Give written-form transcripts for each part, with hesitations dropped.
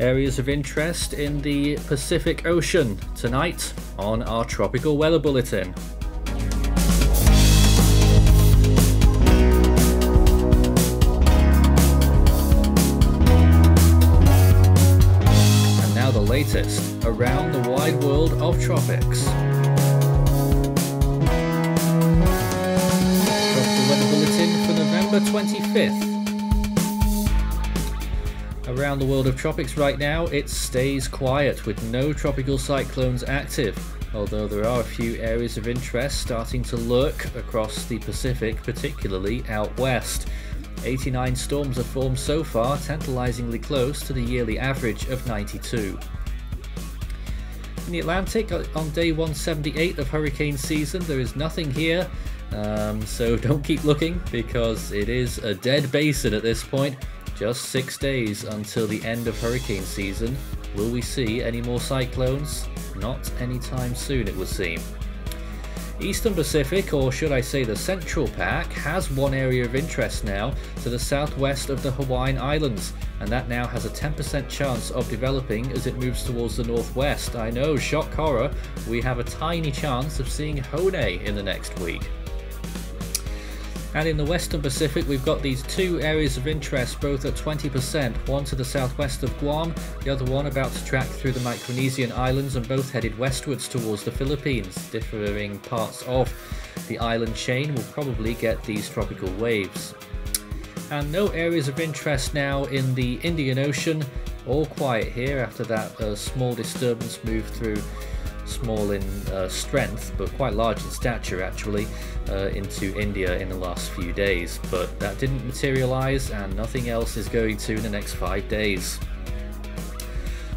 Areas of interest in the Pacific Ocean tonight on our Tropical Weather Bulletin. And now the latest around the wide world of tropics. Tropical Weather Bulletin for November 25th. Around the world of tropics right now, it stays quiet with no tropical cyclones active, although there are a few areas of interest starting to lurk across the Pacific, particularly out west. 89 storms have formed so far, tantalizingly close to the yearly average of 92. In the Atlantic, on day 178 of hurricane season, there is nothing here, so don't keep looking because it is a dead basin at this point. Just 6 days until the end of hurricane season. Will we see any more cyclones? Not anytime soon, it would seem. Eastern Pacific, or should I say the Central Pac, has one area of interest now to the southwest of the Hawaiian Islands, and that now has a 10% chance of developing as it moves towards the northwest. I know, shock horror, we have a tiny chance of seeing Hone in the next week. And in the Western Pacific, we've got these two areas of interest, both at 20%, one to the southwest of Guam, the other one about to track through the Micronesian islands and both headed westwards towards the Philippines. Differing parts of the island chain will probably get these tropical waves. And no areas of interest now in the Indian Ocean. All quiet here after that small disturbance moved through. Small in strength, but quite large in stature actually, into India in the last few days. But that didn't materialize, and nothing else is going to in the next 5 days.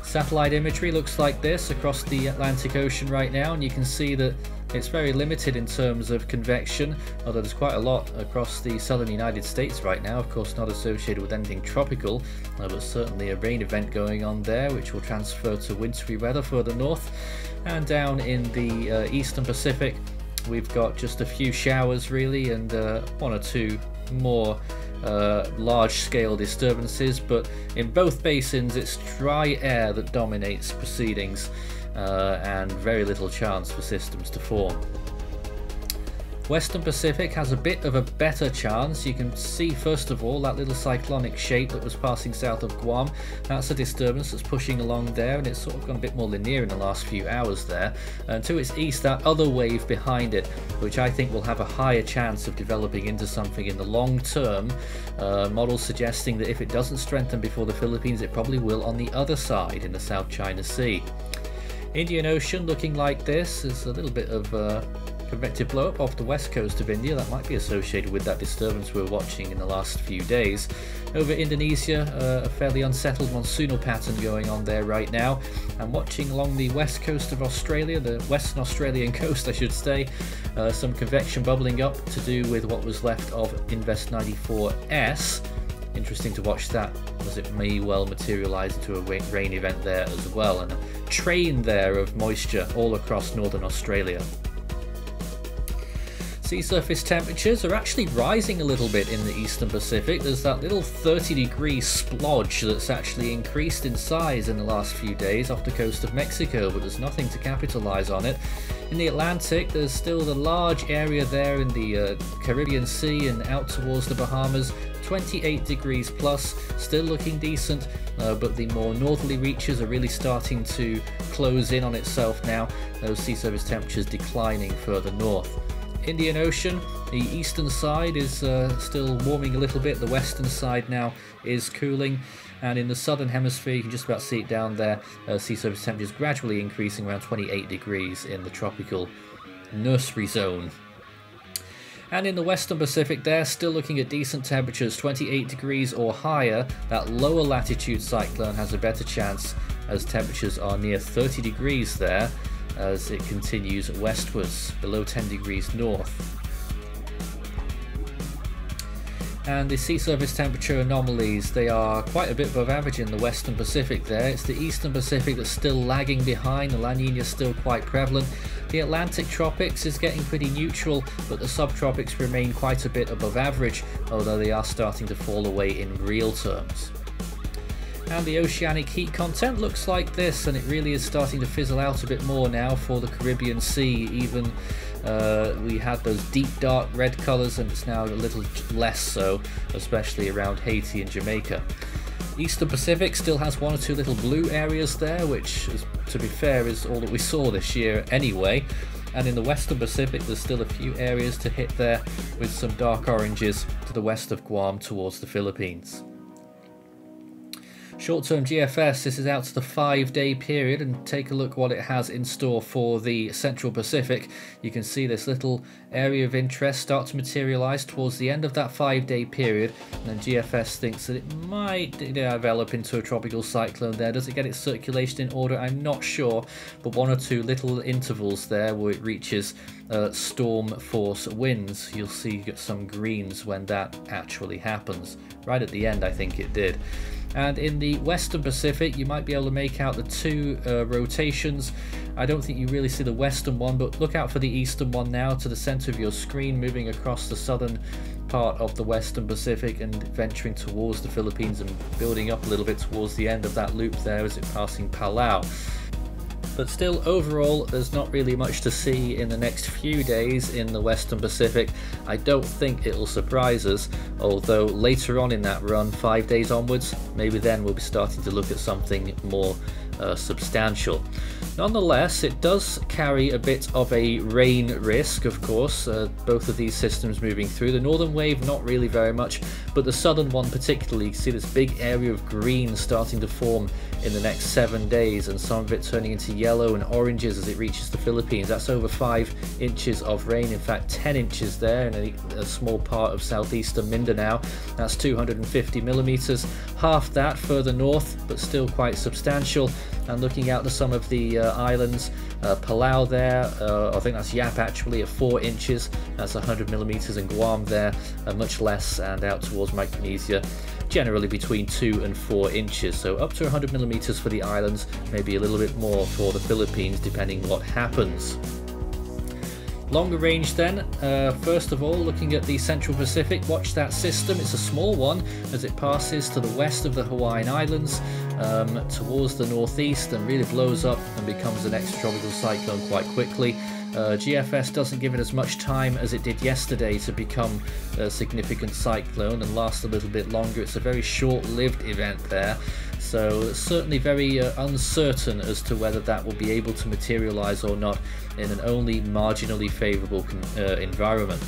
Satellite imagery looks like this across the Atlantic Ocean right now, and you can see that it's very limited in terms of convection, although there's quite a lot across the southern United States right now, of course not associated with anything tropical, but certainly a rain event going on there which will transfer to wintry weather further north. And down in the Eastern Pacific we've got just a few showers really, and one or two more large-scale disturbances, but in both basins it's dry air that dominates proceedings. And very little chance for systems to form. Western Pacific has a bit of a better chance. You can see first of all that little cyclonic shape that was passing south of Guam. That's a disturbance that's pushing along there, and it's sort of gone a bit more linear in the last few hours there. And to its east, that other wave behind it, which I think will have a higher chance of developing into something in the long term. Models suggesting that if it doesn't strengthen before the Philippines, it probably will on the other side in the South China Sea. Indian Ocean looking like this is a little bit of convective blow-up off the west coast of India. That might be associated with that disturbance we were watching in the last few days. Over Indonesia, a fairly unsettled monsoonal pattern going on there right now. And watching along the west coast of Australia, the Western Australian coast I should say, some convection bubbling up to do with what was left of Invest 94S. Interesting to watch that, as it may well materialise into a rain event there as well, and a train there of moisture all across northern Australia. Sea surface temperatures are actually rising a little bit in the Eastern Pacific. There's that little 30-degree splodge that's actually increased in size in the last few days off the coast of Mexico, but there's nothing to capitalise on it. In the Atlantic, there's still the large area there in the Caribbean Sea and out towards the Bahamas. 28 degrees plus, still looking decent, but the more northerly reaches are really starting to close in on itself now, those sea surface temperatures declining further north. Indian Ocean, the eastern side is still warming a little bit, the western side now is cooling, and in the southern hemisphere you can just about see it down there, sea surface temperatures gradually increasing around 28 degrees in the tropical nursery zone. And in the Western Pacific there, still looking at decent temperatures, 28 degrees or higher. That lower latitude cyclone has a better chance as temperatures are near 30 degrees there as it continues westwards, below 10 degrees north. And the sea surface temperature anomalies, they are quite a bit above average in the Western Pacific there. It's the Eastern Pacific that's still lagging behind, the La Nina is still quite prevalent. The Atlantic tropics is getting pretty neutral, but the subtropics remain quite a bit above average, although they are starting to fall away in real terms. And the oceanic heat content looks like this, and it really is starting to fizzle out a bit more now for the Caribbean Sea. Even we had those deep dark red colours, and it's now a little less so, especially around Haiti and Jamaica. Eastern Pacific still has one or two little blue areas there, which, to be fair, is all that we saw this year anyway. And in the Western Pacific, there's still a few areas to hit there, with some dark oranges to the west of Guam towards the Philippines. Short-term GFS, this is out to the 5-day period, and take a look what it has in store for the Central Pacific. You can see this little area of interest start to materialise towards the end of that 5-day period, and then GFS thinks that it might develop into a tropical cyclone there. Does it get its circulation in order? I'm not sure, but one or two little intervals there where it reaches storm force winds. You'll see you get some greens when that actually happens. Right at the end, I think it did. And in the Western Pacific, you might be able to make out the two rotations. I don't think you really see the western one, but look out for the eastern one now to the center of your screen, moving across the southern part of the Western Pacific and venturing towards the Philippines and building up a little bit towards the end of that loop there as it's passing Palau. But still, overall, there's not really much to see in the next few days in the Western Pacific. I don't think it'll surprise us, although later on in that run, 5 days onwards, maybe then we'll be starting to look at something more substantial. Nonetheless, it does carry a bit of a rain risk, of course, both of these systems moving through. The northern wave, not really very much, but the southern one particularly, you can see this big area of green starting to form in the next 7 days, and some of it turning into yellow and oranges as it reaches the Philippines. That's over 5 inches of rain, in fact 10 inches there in a small part of southeastern Mindanao. That's 250 millimeters, half that further north, but still quite substantial. And looking out to some of the islands, Palau there, I think that's Yap actually, at 4 inches, that's 100 millimeters, and Guam there, much less, and out towards Micronesia, generally between 2 and 4 inches, so up to 100 millimeters for the islands, maybe a little bit more for the Philippines, depending what happens. Longer range then, first of all, looking at the Central Pacific, watch that system. It's a small one as it passes to the west of the Hawaiian Islands, towards the northeast, and really blows up and becomes the next tropical cyclone quite quickly. GFS doesn't give it as much time as it did yesterday to become a significant cyclone and last a little bit longer. It's a very short-lived event there, so it's certainly very uncertain as to whether that will be able to materialize or not in an only marginally favorable environment.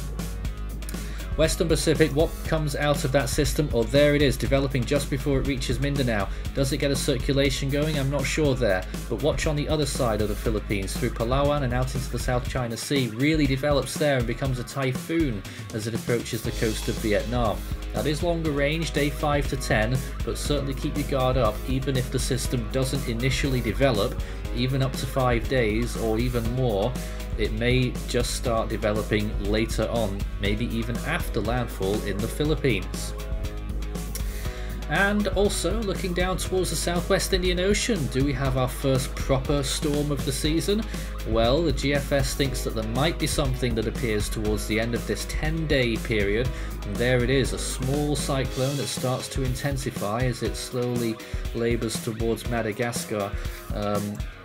Western Pacific, what comes out of that system? Oh, there it is, developing just before it reaches Mindanao. Does it get a circulation going? I'm not sure there, but watch on the other side of the Philippines, through Palawan and out into the South China Sea, really develops there and becomes a typhoon as it approaches the coast of Vietnam. That is longer range, day 5 to 10, but certainly keep your guard up, even if the system doesn't initially develop, even up to 5 days or even more. It may just start developing later on, maybe even after landfall in the Philippines. And also, looking down towards the southwest Indian Ocean, do we have our first proper storm of the season? Well, the GFS thinks that there might be something that appears towards the end of this 10-day period, and there it is, a small cyclone that starts to intensify as it slowly labours towards Madagascar.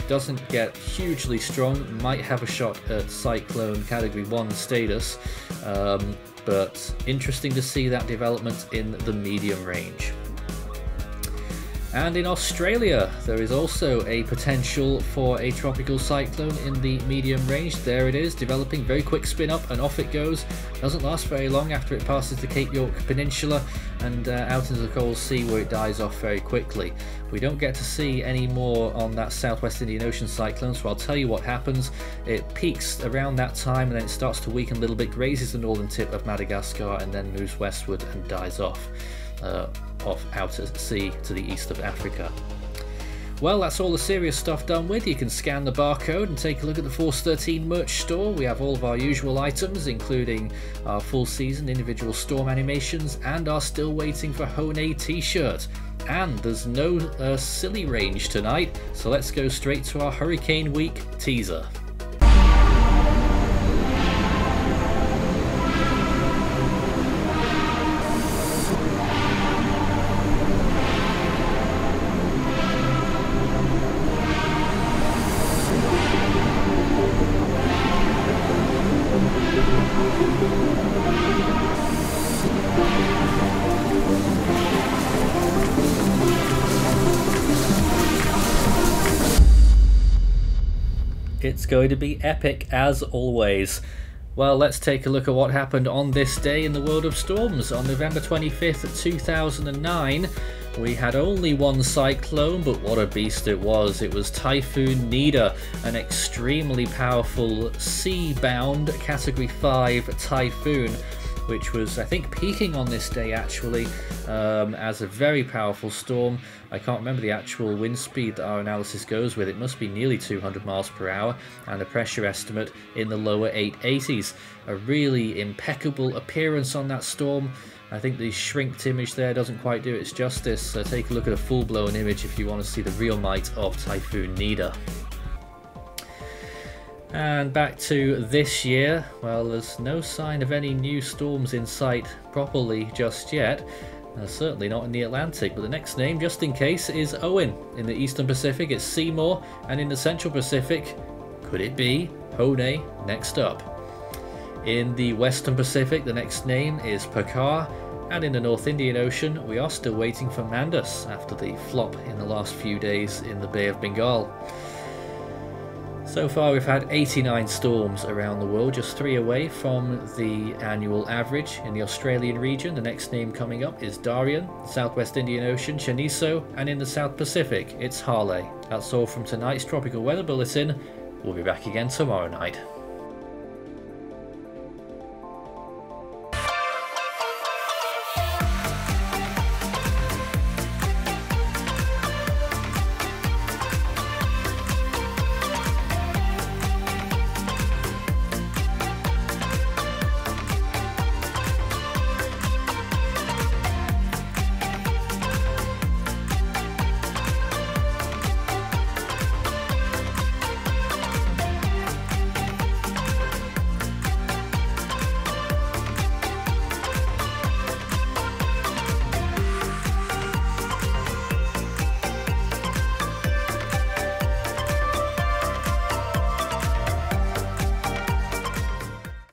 Doesn't get hugely strong, might have a shot at cyclone category 1 status, but interesting to see that development in the medium range. And in Australia, there is also a potential for a tropical cyclone in the medium range. There it is, developing, very quick spin up, and off it goes. Doesn't last very long after it passes the Cape York Peninsula and out into the Coral Sea, where it dies off very quickly. We don't get to see any more on that southwest Indian Ocean cyclone, so I'll tell you what happens. It peaks around that time, and then it starts to weaken a little bit, grazes the northern tip of Madagascar, and then moves westward and dies off. Off out at sea to the east of Africa. Well, that's all the serious stuff done with. You can scan the barcode and take a look at the Force 13 merch store. We have all of our usual items, including our full season individual storm animations and our still waiting for Hone t-shirt. And there's no silly range tonight, so let's go straight to our Hurricane Week teaser. It's going to be epic as always. Well, let's take a look at what happened on this day in the world of storms. On November 25th, 2009, we had only one cyclone, but what a beast it was. It was Typhoon Nida, an extremely powerful sea-bound Category 5 typhoon, which was, I think, peaking on this day actually as a very powerful storm. I can't remember the actual wind speed that our analysis goes with. It must be nearly 200 miles per hour, and the pressure estimate in the lower 880s. A really impeccable appearance on that storm. I think the shrinked image there doesn't quite do its justice, so take a look at a full-blown image if you want to see the real might of Typhoon Nida. And back to this year, well, there's no sign of any new storms in sight properly just yet. Certainly not in the Atlantic, but the next name, just in case, is Owen. In the Eastern Pacific, it's Seymour, and in the Central Pacific, could it be Hone next up? In the Western Pacific, the next name is Paka, and in the North Indian Ocean, we are still waiting for Mandas after the flop in the last few days in the Bay of Bengal. So far we've had 89 storms around the world, just 3 away from the annual average. In the Australian region, the next name coming up is Darian, Southwest Indian Ocean, Cheniso, and in the South Pacific, it's Harley. That's all from tonight's Tropical Weather Bulletin. We'll be back again tomorrow night.